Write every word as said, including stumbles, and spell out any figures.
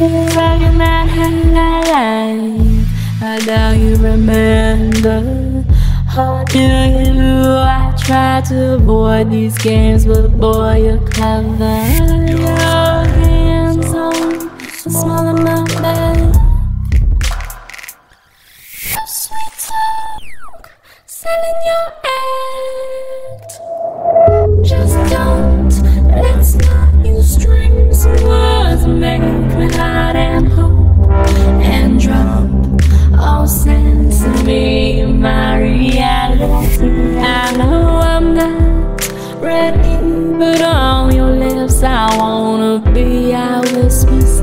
Even when you're mad and alive, I doubt you remember. How do you do? I try to avoid these games, but boy, you're clever. Your hands on the small of my bed. Your sweet talk, selling your act. Just don't, let's not use strings and words. Make me hide and hope and drop all sense of me, my reality. I know I'm not ready, but on your lips I wanna be. I whisper.